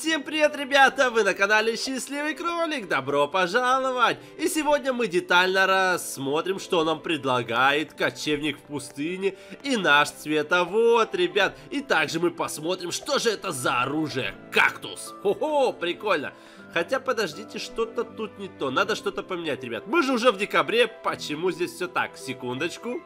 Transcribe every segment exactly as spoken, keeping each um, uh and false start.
Всем привет, ребята! Вы на канале Счастливый Кролик! Добро пожаловать! И сегодня мы детально рассмотрим, что нам предлагает кочевник в пустыне и наш цветовод, ребят. И также мы посмотрим, что же это за оружие. Кактус! Хо-хо, прикольно! Хотя, подождите, что-то тут не то. Надо что-то поменять, ребят. Мы же уже в декабре, почему здесь все так? Секундочку.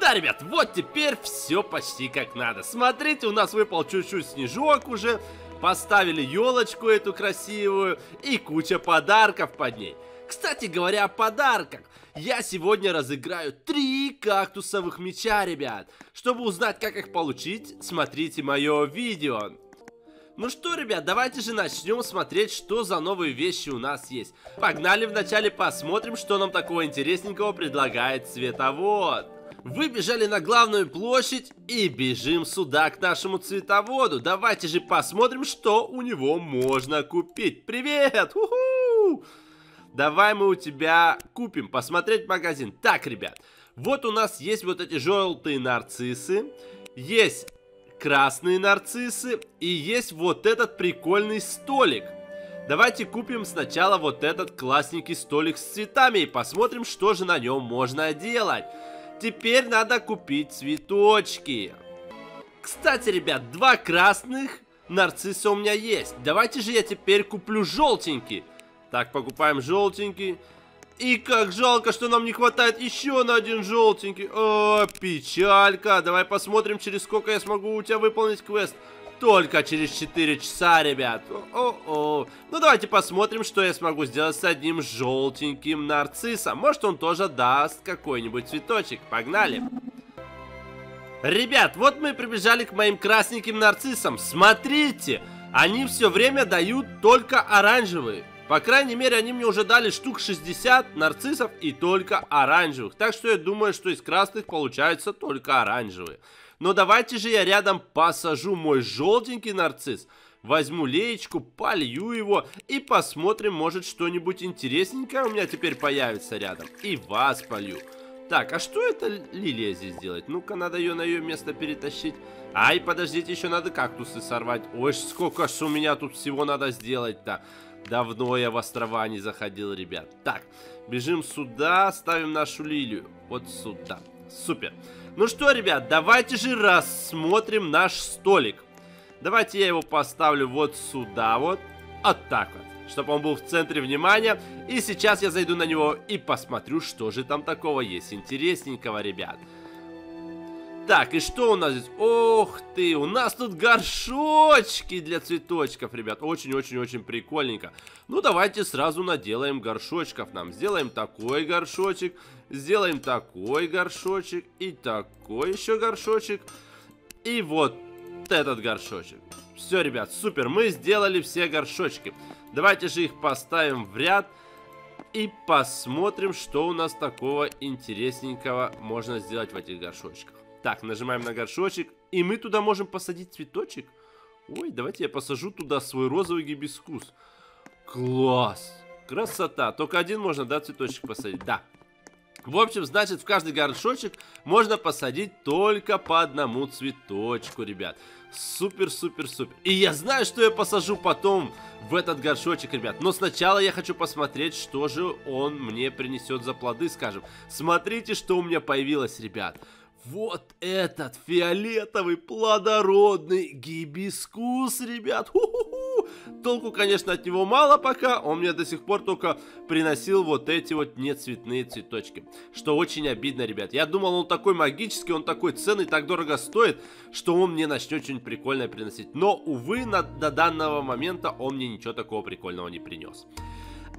Да, ребят, вот теперь все почти как надо. Смотрите, у нас выпал чуть-чуть снежок уже. Поставили елочку эту красивую и куча подарков под ней. Кстати говоря о подарках, я сегодня разыграю три кактусовых мяча, ребят. Чтобы узнать, как их получить, смотрите мое видео. Ну что, ребят, давайте же начнем смотреть, что за новые вещи у нас есть. Погнали, вначале посмотрим, что нам такого интересненького предлагает цветовод. Выбежали на главную площадь и бежим сюда, к нашему цветоводу. Давайте же посмотрим, что у него можно купить. Привет! У-ху! Давай мы у тебя купим, посмотреть магазин. Так, ребят, вот у нас есть вот эти желтые нарциссы, есть красные нарциссы и есть вот этот прикольный столик. Давайте купим сначала вот этот классненький столик с цветами и посмотрим, что же на нем можно делать. Теперь надо купить цветочки. Кстати, ребят, два красных нарцисса у меня есть. Давайте же я теперь куплю желтенький. Так, покупаем желтенький. И как жалко, что нам не хватает еще на один желтенький. О, печалька. Давай посмотрим, через сколько я смогу у тебя выполнить квест. Только через четыре часа, ребят. О-о-о. Ну, давайте посмотрим, что я смогу сделать с одним желтеньким нарциссом. Может, он тоже даст какой-нибудь цветочек. Погнали. Ребят, вот мы прибежали к моим красненьким нарциссам. Смотрите, они все время дают только оранжевые. По крайней мере, они мне уже дали штук шестьдесят нарциссов и только оранжевых. Так что я думаю, что из красных получаются только оранжевые. Но давайте же я рядом посажу мой желтенький нарцисс. Возьму леечку, полью его и посмотрим, может, что-нибудь интересненькое у меня теперь появится рядом. И вас полью. Так, а что это лилия здесь делает? Ну-ка, надо ее на ее место перетащить. Ай, подождите, еще надо кактусы сорвать. Ой, сколько же у меня тут всего надо сделать-то. Давно я в острова не заходил, ребят. Так, бежим сюда, ставим нашу лилию. Вот сюда. Супер. Ну что, ребят, давайте же рассмотрим наш столик. Давайте я его поставлю вот сюда вот. Вот так вот, чтобы он был в центре внимания. И сейчас я зайду на него и посмотрю, что же там такого есть интересненького, ребят. Так, и что у нас здесь? Ох ты, у нас тут горшочки для цветочков, ребят. Очень-очень-очень прикольненько. Ну, давайте сразу наделаем горшочков нам. Сделаем такой горшочек, сделаем такой горшочек и такой еще горшочек. И вот этот горшочек. Все, ребят, супер, мы сделали все горшочки. Давайте же их поставим в ряд. И посмотрим, что у нас такого интересненького можно сделать в этих горшочках. Так, нажимаем на горшочек, и мы туда можем посадить цветочек. Ой, давайте я посажу туда свой розовый гибискус. Класс! Красота! Только один можно, да, цветочек посадить? Да. В общем, значит, в каждый горшочек можно посадить только по одному цветочку, ребят. Супер-супер-супер. И я знаю, что я посажу потом в этот горшочек, ребят. Но сначала я хочу посмотреть, что же он мне принесет за плоды, скажем. Смотрите, что у меня появилось, ребят. Вот этот фиолетовый плодородный гибискус, ребят. Ху-ху-ху. Толку, конечно, от него мало пока. Он мне до сих пор только приносил вот эти вот нецветные цветочки. Что очень обидно, ребят. Я думал, он такой магический, он такой ценный, так дорого стоит, что он мне начнет что-нибудь прикольное приносить. Но, увы, на, до данного момента он мне ничего такого прикольного не принес.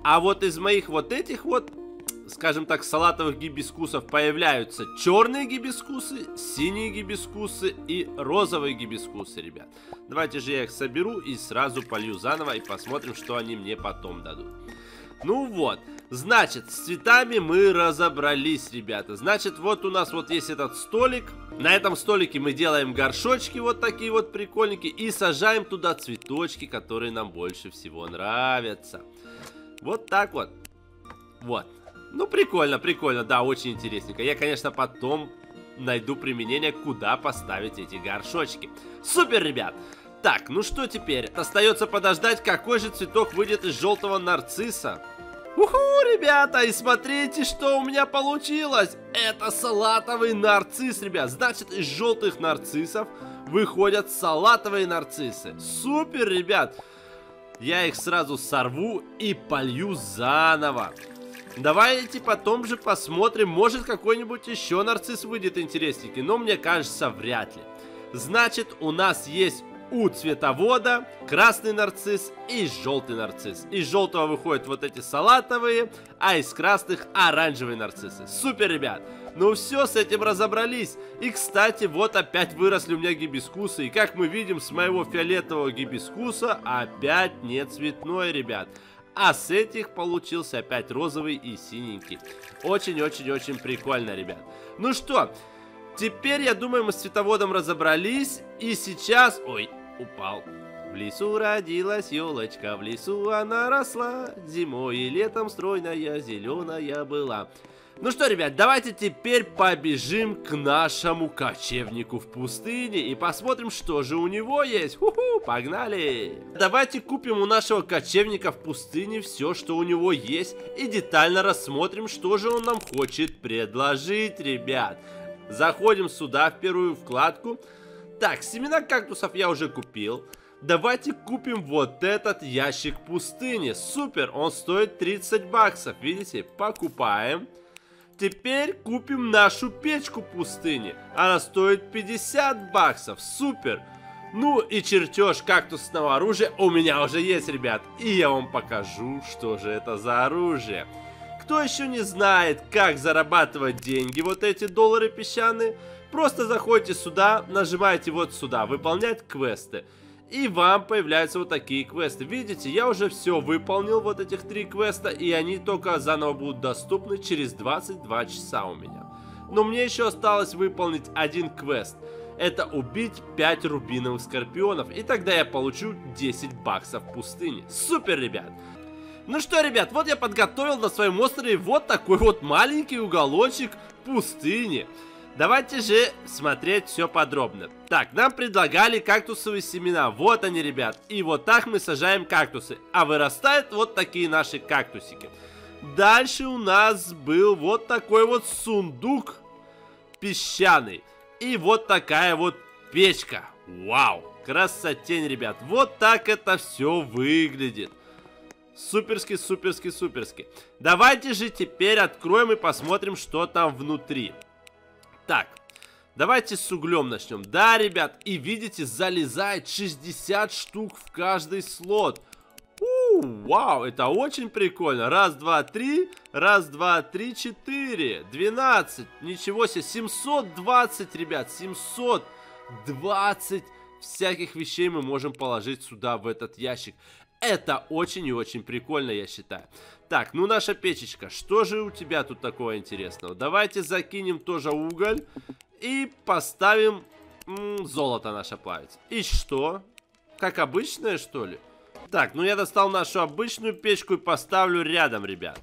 А вот из моих вот этих вот, скажем так, салатовых гибискусов появляются черные гибискусы, синие гибискусы и розовые гибискусы, ребят. Давайте же я их соберу и сразу полью заново и посмотрим, что они мне потом дадут. Ну вот, значит, с цветами мы разобрались, ребята. Значит, вот у нас вот есть этот столик. На этом столике мы делаем горшочки вот такие вот прикольненькие и сажаем туда цветочки, которые нам больше всего нравятся. Вот так вот. Вот. Ну, прикольно, прикольно, да, очень интересненько. Я, конечно, потом найду применение, куда поставить эти горшочки. Супер, ребят! Так, ну что теперь? Остается подождать, какой же цветок выйдет из желтого нарцисса. Уху, ребята, и смотрите, что у меня получилось. Это салатовый нарцисс, ребят. Значит, из желтых нарциссов выходят салатовые нарциссы. Супер, ребят. Я их сразу сорву и полью заново. Давайте потом же посмотрим, может какой-нибудь еще нарцисс выйдет интересненький, но мне кажется, вряд ли. Значит, у нас есть у цветовода красный нарцисс и желтый нарцисс. Из желтого выходят вот эти салатовые, а из красных оранжевые нарциссы. Супер, ребят! Ну все, с этим разобрались. И, кстати, вот опять выросли у меня гибискусы. И, как мы видим, с моего фиолетового гибискуса опять не цветной, ребят. А с этих получился опять розовый и синенький. Очень-очень-очень прикольно, ребят. Ну что, теперь, я думаю, мы с цветоводом разобрались. И сейчас... Ой, упал. В лесу родилась елочка, в лесу она росла. Зимой и летом стройная, зеленая была. Ну что, ребят, давайте теперь побежим к нашему кочевнику в пустыне и посмотрим, что же у него есть. Ху-ху, погнали! Давайте купим у нашего кочевника в пустыне все, что у него есть, и детально рассмотрим, что же он нам хочет предложить, ребят. Заходим сюда, в первую вкладку. Так, семена кактусов я уже купил. Давайте купим вот этот ящик пустыни. Супер, он стоит тридцать баксов, видите? Покупаем. Теперь купим нашу печку пустыни. Она стоит пятьдесят баксов. Супер. Ну и чертеж кактусного оружия у меня уже есть, ребят. И я вам покажу, что же это за оружие. Кто еще не знает, как зарабатывать деньги, вот эти доллары песчаные, просто заходите сюда, нажимаете вот сюда, выполнять квесты. И вам появляются вот такие квесты. Видите, я уже все выполнил, вот этих три квеста, и они только заново будут доступны через двадцать два часа у меня. Но мне еще осталось выполнить один квест. Это убить пять рубиновых скорпионов, и тогда я получу десять баксов в пустыне. Супер, ребят! Ну что, ребят, вот я подготовил на своем острове вот такой вот маленький уголочек пустыни. Давайте же смотреть все подробно. Так, нам предлагали кактусовые семена. Вот они, ребят. И вот так мы сажаем кактусы. А вырастают вот такие наши кактусики. Дальше у нас был вот такой вот сундук песчаный. И вот такая вот печка. Вау! Красотень, ребят. Вот так это все выглядит. Суперски, суперски, суперски. Давайте же теперь откроем и посмотрим, что там внутри. Так, давайте с углем начнем. Да, ребят, и видите, залезает шестьдесят штук в каждый слот. У, вау, это очень прикольно. Раз, два, три. Раз, два, три, четыре. двенадцать. Ничего себе. семьсот двадцать, ребят. семьсот двадцать всяких вещей мы можем положить сюда, в этот ящик. Это очень и очень прикольно, я считаю. Так, ну наша печечка, что же у тебя тут такого интересного? Давайте закинем тоже уголь и поставим м-м, золото наше плавится. И что? Как обычное, что ли? Так, ну я достал нашу обычную печку и поставлю рядом, ребят.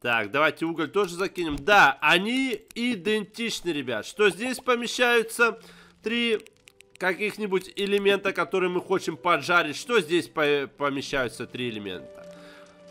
Так, давайте уголь тоже закинем. Да, они идентичны, ребят. Что здесь помещаются? Три... каких-нибудь элемента, которые мы хотим поджарить. Что здесь по помещаются? Три элемента.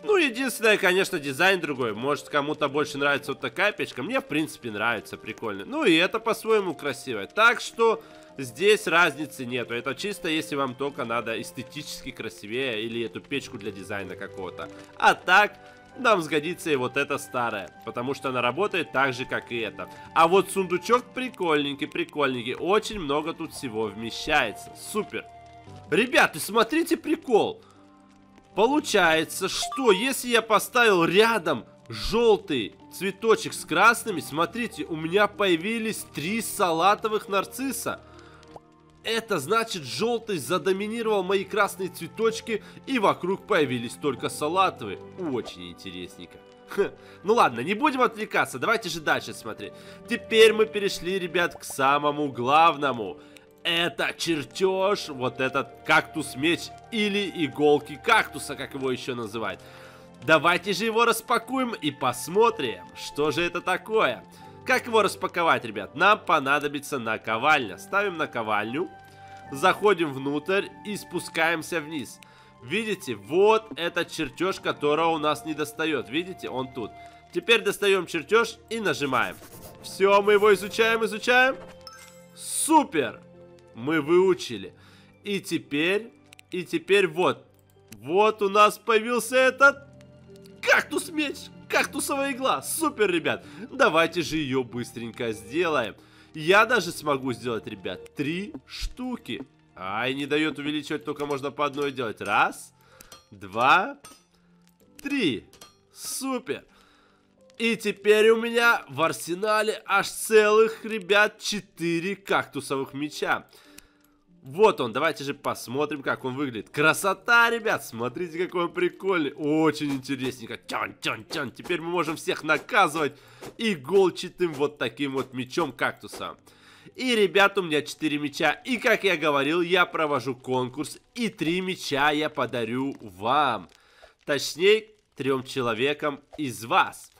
Ну, единственное, конечно, дизайн другой. Может, кому-то больше нравится вот такая печка. Мне, в принципе, нравится. Прикольно. Ну, и это по-своему красиво. Так что здесь разницы нету. Это чисто, если вам только надо эстетически красивее или эту печку для дизайна какого-то. А так... нам сгодится и вот эта старая, потому что она работает так же, как и эта. А вот сундучок прикольненький, прикольненький. Очень много тут всего вмещается. Супер. Ребята, смотрите прикол. Получается, что если я поставил рядом желтый цветочек с красными, смотрите, у меня появились три салатовых нарцисса. Это значит, желтый задоминировал мои красные цветочки, и вокруг появились только салатовые. Очень интересненько. Ха. Ну ладно, не будем отвлекаться, давайте же дальше смотреть. Теперь мы перешли, ребят, к самому главному. Это чертеж, вот этот кактус-меч или иголки кактуса, как его еще называют. Давайте же его распакуем и посмотрим, что же это такое. Как его распаковать, ребят? Нам понадобится наковальня. Ставим наковальню. заходим внутрь и спускаемся вниз. Видите, вот этот чертеж, которого у нас не достает. Видите, он тут. Теперь достаем чертеж и нажимаем. Все, мы его изучаем, изучаем. Супер! Мы выучили. И теперь, и теперь вот. Вот у нас появился этот кактус-меч. Кактусовая игла. Супер, ребят. Давайте же ее быстренько сделаем. Я даже смогу сделать, ребят, три штуки. Ай, не дает увеличивать, только можно по одной делать. Раз, два, три. Супер. И теперь у меня в арсенале аж целых, ребят, четыре кактусовых меча. Вот он, давайте же посмотрим, как он выглядит. Красота, ребят, смотрите, какой он прикольный. Очень интересненько. Тян-тян-тян. Теперь мы можем всех наказывать иголчатым вот таким вот мечом кактуса. И, ребят, у меня четыре меча. И, как я говорил, я провожу конкурс. И три меча я подарю вам. Точнее, трем человекам из вас.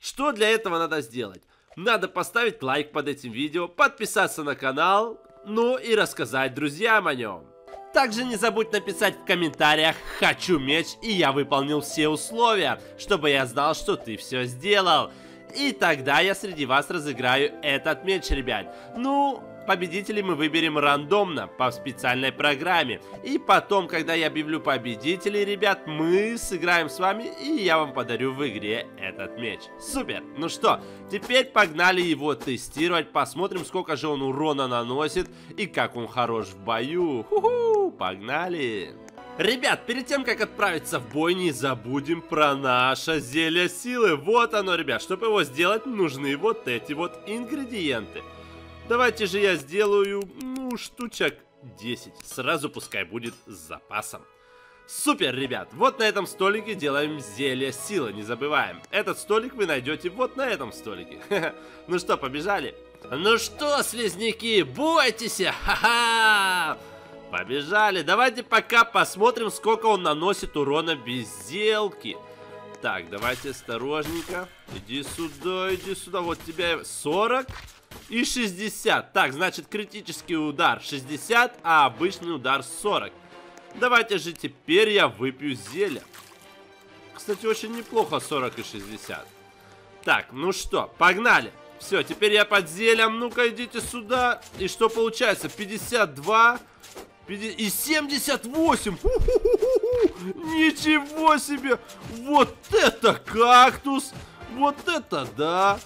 Что для этого надо сделать? Надо поставить лайк под этим видео, подписаться на канал... Ну и рассказать друзьям о нем. Также не забудь написать в комментариях «Хочу меч» и я выполнил все условия, чтобы я знал, что ты все сделал. И тогда я среди вас разыграю этот меч, ребят. Ну, победителей мы выберем рандомно, по специальной программе. И потом, когда я объявлю победителей, ребят, мы сыграем с вами, и я вам подарю в игре этот меч. Супер! Ну что, теперь погнали его тестировать, посмотрим, сколько же он урона наносит и как он хорош в бою. Ху-ху, погнали! Ребят, перед тем, как отправиться в бой, не забудем про наше зелье силы. Вот оно, ребят. Чтобы его сделать, нужны вот эти вот ингредиенты. Давайте же я сделаю, ну, штучек десять. Сразу пускай будет с запасом. Супер, ребят. Вот на этом столике делаем зелье силы, не забываем. Этот столик вы найдете вот на этом столике. Ну что, побежали? Ну что, слизняки, бойтесь! Ха-ха! Побежали. Давайте пока посмотрим, сколько он наносит урона без зелки. Так, давайте осторожненько. Иди сюда, иди сюда. Вот тебя сорок и шестьдесят. Так, значит, критический удар шестьдесят, а обычный удар сорок. Давайте же теперь я выпью зелье. Кстати, очень неплохо сорок и шестьдесят. Так, ну что, погнали. Все, теперь я под зельем. Ну-ка, идите сюда. И что получается? пятьдесят два... И семьдесят восемь! Ху-ху-ху-ху-ху. Ничего себе! Вот это кактус! Вот это да!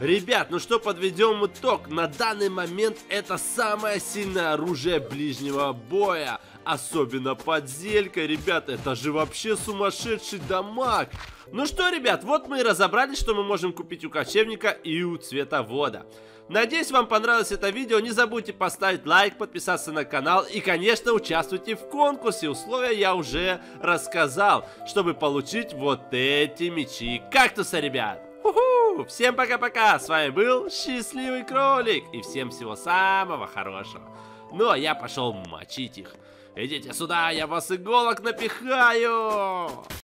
Ребят, ну что, подведем итог. На данный момент это самое сильное оружие ближнего боя. Особенно под зелькой, ребят, это же вообще сумасшедший дамаг. Ну что, ребят, вот мы и разобрались, что мы можем купить у кочевника и у цветовода. Надеюсь, вам понравилось это видео. Не забудьте поставить лайк, подписаться на канал и, конечно, участвуйте в конкурсе. Условия я уже рассказал, чтобы получить вот эти мечи кактуса, ребят. У-ху! Всем пока-пока. С вами был Счастливый Кролик. И всем всего самого хорошего. Ну, а я пошел мочить их. Идите сюда, я вас иголок напихаю!